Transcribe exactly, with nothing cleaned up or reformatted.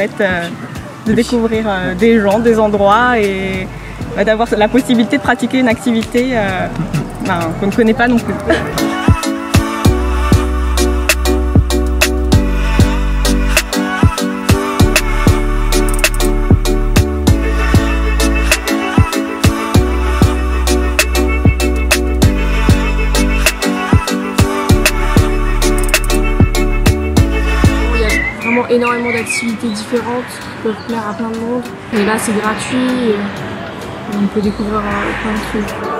chouette euh, de découvrir euh, des gens, des endroits et bah, d'avoir la possibilité de pratiquer une activité euh, bah, qu'on ne connaît pas non plus. Énormément d'activités différentes qui peuvent plaire à plein de monde. Et là, c'est gratuit et on peut découvrir plein de trucs.